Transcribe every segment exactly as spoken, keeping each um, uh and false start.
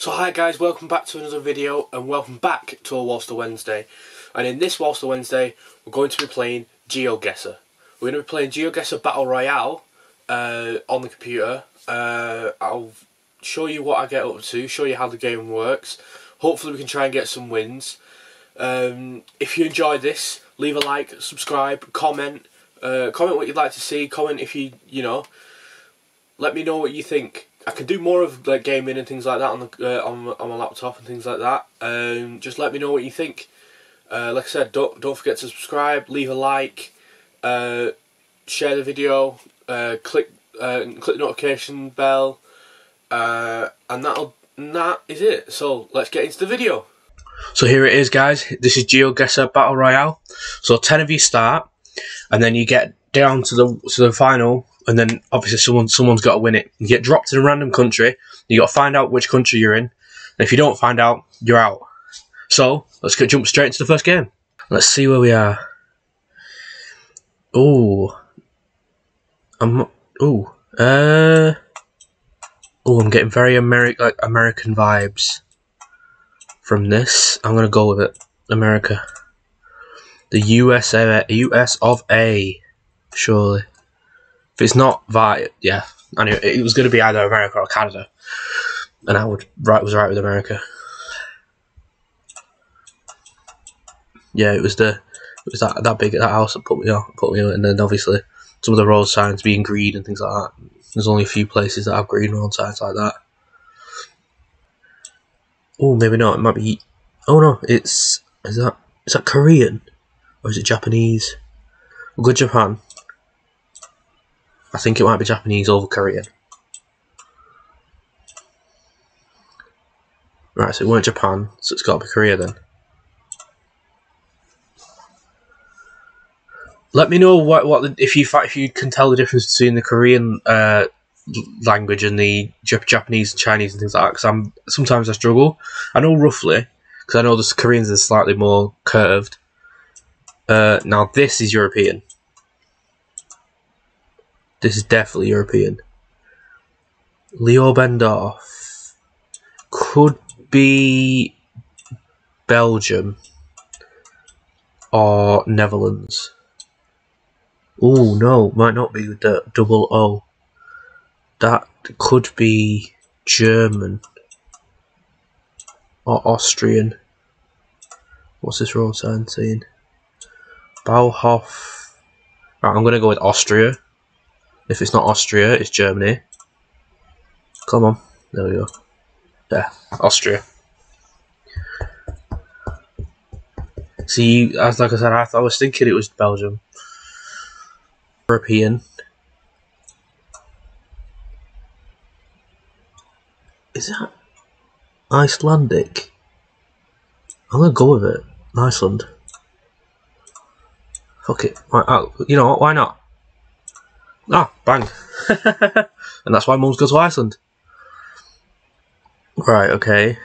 So hi guys, welcome back to another video and welcome back to a Walster Wednesday. And in this Walster Wednesday, we're going to be playing GeoGuessr. We're going to be playing GeoGuessr Battle Royale uh, on the computer. Uh, I'll show you what I get up to, show you how the game works. Hopefully we can try and get some wins. Um, if you enjoyed this, leave a like, subscribe, comment. Uh, comment what you'd like to see, comment if you, you know, let me know what you think. I can do more of like gaming and things like that on the uh, on, on my laptop and things like that. Um, just let me know what you think. Uh, like I said, don't don't forget to subscribe, leave a like, uh, share the video, uh, click uh, click the notification bell, uh, and that'll and that is it. So let's get into the video. So here it is, guys. This is GeoGuessr Battle Royale. So ten of you start, and then you get down to the to the final. And then obviously someone someone's got to win it. You get dropped in a random country. You got to find out which country you're in. And if you don't find out, you're out. So let's go jump straight into the first game. Let's see where we are. Oh, I'm oh uh oh I'm getting very American like American vibes from this. I'm gonna go with it. America, the U S of A, surely. If it's not Vi, yeah. Anyway, it was going to be either America or Canada, and I would right was right with America. Yeah, it was the it was that that big that house that put me on, put me on, and then obviously some of the road signs being green and things like that. There's only a few places that have green road signs like that. Oh, maybe not. It might be. Oh no, it's is that is that Korean or is it Japanese? We'll go Japan. I think it might be Japanese over Korean. Right, so it weren't Japan, so it's got to be Korea then. Let me know what what the, if you if you can tell the difference between the Korean uh, language and the Japanese and Chinese and things like that. Because I'm sometimes I struggle. I know roughly because I know the Koreans are slightly more curved. Uh, now this is European. This is definitely European. Leobendorf could be Belgium or Netherlands. Oh no, might not be with the double O. That could be German or Austrian. What's this road sign saying? Bauhof. Right, I'm gonna go with Austria. If it's not Austria, it's Germany. Come on. There we go. There. Austria. See, as like I said, I, I was thinking it was Belgium. European. Is that Icelandic? I'm going to go with it. Iceland. Fuck it. I, I, you know what? Why not? Ah, bang. And that's why Mum's got to Iceland. Right, okay.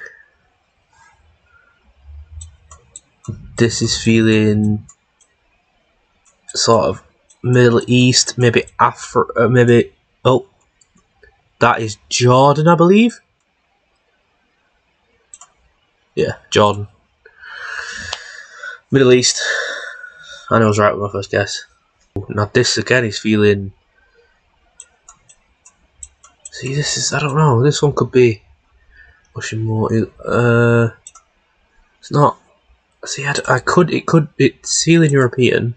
This is feeling sort of Middle East, maybe Africa, maybe... Oh, that is Jordan, I believe? Yeah, Jordan. Middle East. I know I was right with my first guess. Now this again is feeling... See, this is, I don't know, this one could be Russian more, uh, it's not, see, I, I could, it could, it's feeling European,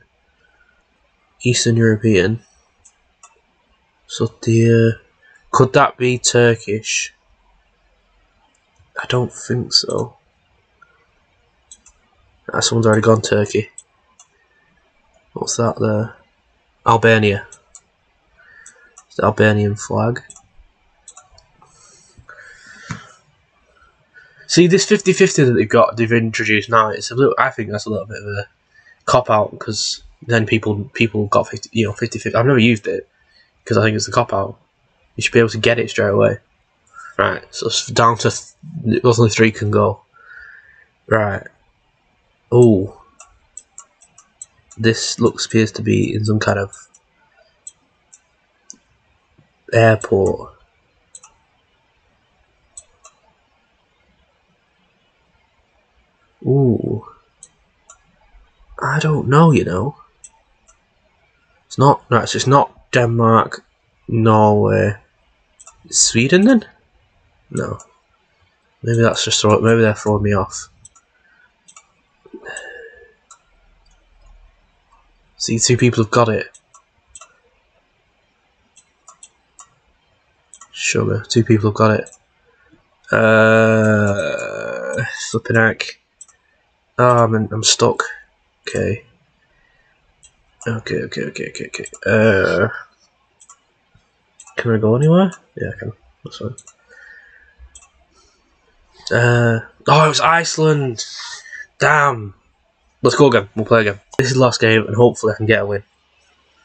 Eastern European, so the, uh, could that be Turkish? I don't think so. Ah, someone's already gone Turkey. What's that there? Albania. It's the Albanian flag. See, this fifty fifty that they've got, they've introduced now, it's a little, I think that's a little bit of a cop-out, because then people people got fifty, you know, fifty fifty. I've never used it, because I think it's a cop-out. You should be able to get it straight away. Right, so it's down to, th only three can go. Right. Oh. This looks, appears to be in some kind of airport. Ooh. I don't know, you know. It's not, no, it's just not Denmark, Norway, Sweden then? No. Maybe that's just, throw, maybe they're throwing me off. See, two people have got it. Sugar, two people have got it. Uh, flipping heck. Oh, I'm, I'm stuck. Okay. Okay, okay, okay, okay, okay. Uh, can I go anywhere? Yeah, I can. That's fine. Uh, oh, it was Iceland! Damn! Let's go again. We'll play again. This is the last game, and hopefully I can get a win.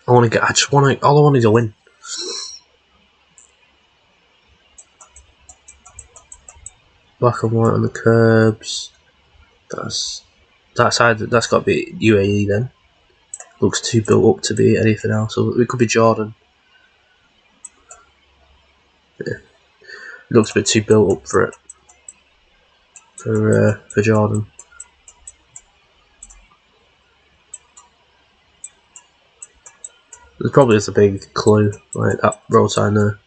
I want to get. I just want to. All I want is a win. Black and white on the curbs. That's that side. That's got to be U A E then. Looks too built up to be anything else. So it could be Jordan. Yeah. Looks a bit too built up for it. For uh, for Jordan. There probably is a big clue, like that road sign there.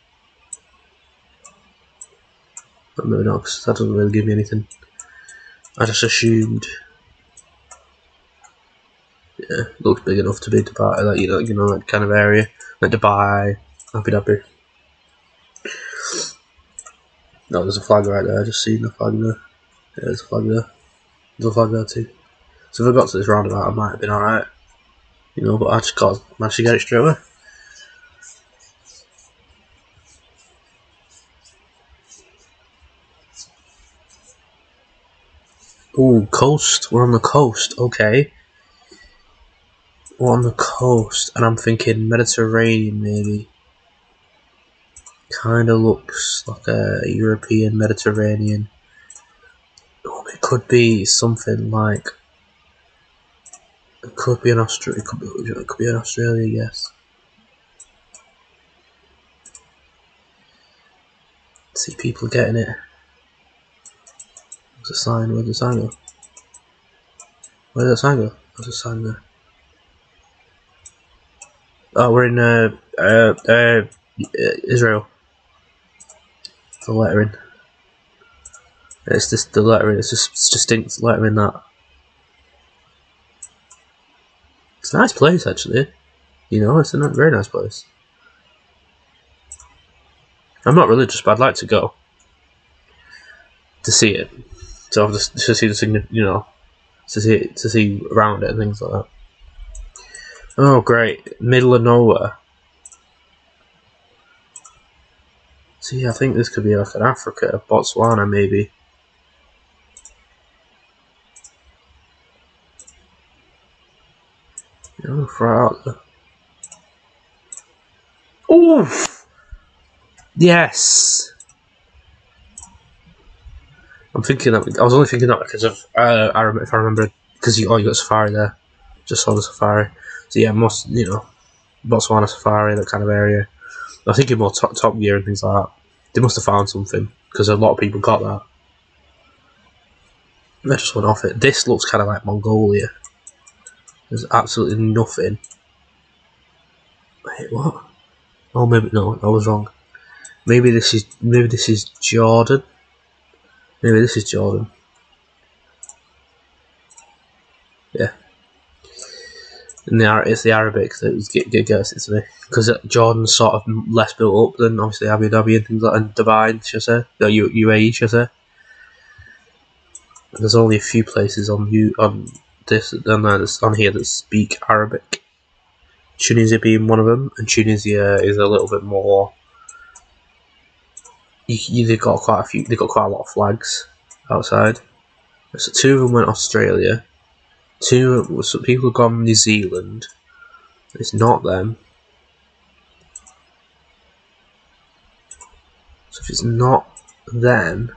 But maybe not, because that doesn't really give me anything. I just assumed. Yeah, it looks big enough to be Dubai, like, you know, you know, that kind of area. Like Dubai, Abu Dhabi. No, there's a flag right there, I just seen the flag there. Yeah, there's a flag there. There's a flag there too. So if I got to this roundabout, I might have been alright. You know, but I just got managed to get it straight away. Ooh, coast. We're on the coast. Okay. We're on the coast, and I'm thinking Mediterranean, maybe. Kind of looks like a European Mediterranean. Oh, it could be something like. It could be an Australia. It could be, it could be an Australia. Yes. See people getting it. There's a sign. Where's the sign go? Where's the sign go? There's a sign there. Oh, we're in uh uh, uh Israel. The lettering. It's just the lettering. It's just it's distinct lettering that. It's a nice place, actually. You know, it's a very nice place. I'm not religious, but I'd like to go to see it. So I'll just to see the you know, to see it, to see around it and things like that. Oh, great, middle of nowhere. See, I think this could be like an Africa, Botswana, maybe. Out. Oof! Yes! I'm thinking that, I was only thinking that because of, uh, I remember, if I remember, because you, oh, you got Safari there. Just saw the Safari. So yeah, most, you know, Botswana Safari, that kind of area. I was thinking more top, top Gear and things like that. They must have found something, because a lot of people got that. They just went off it. This looks kind of like Mongolia. There's absolutely nothing. Wait, what? Oh, maybe no, I was wrong. Maybe this is maybe this is Jordan. Maybe this is Jordan. Yeah. And the, it's the Arabic that was get get guessed to me, because Jordan's sort of less built up than obviously Abu Dhabi and things like and Dubai, should I say? No, U A E, should I say? There's only a few places on you on. This on here that speak Arabic, Tunisia being one of them, and Tunisia is a little bit more. You, you, they've got quite a few. They've got quite a lot of flags outside. So two of them went Australia. Two so people have gone New Zealand. It's not them. So if it's not them.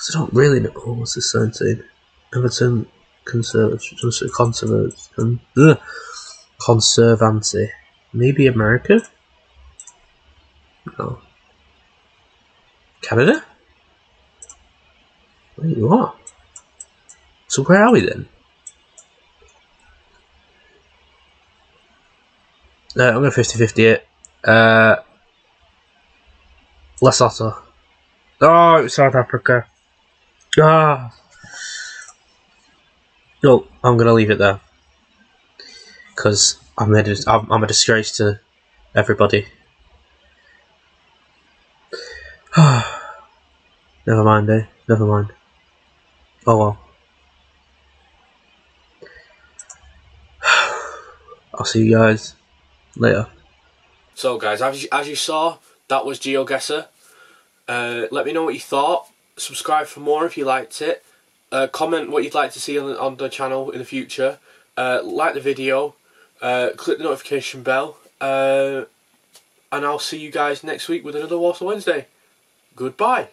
Because I don't really know oh, what's this sign saying. Everton Conservancy. Conservancy. Conservancy. Maybe America? No. Canada? There you are. So where are we then? No, I'm going to fifty fifty it. Uh, Lesotho. Oh, it was South Africa. Ah. No, I'm going to leave it there. Because I'm a, I'm a disgrace to everybody. Never mind, eh? Never mind. Oh well. I'll see you guys later. So guys, as you, as you saw, that was GeoGuessr. Uh, let me know what you thought. Subscribe for more if you liked it. Uh, comment what you'd like to see on, on the channel in the future. Uh, like the video. Uh, click the notification bell, uh, and I'll see you guys next week with another Walster Wednesday. Goodbye.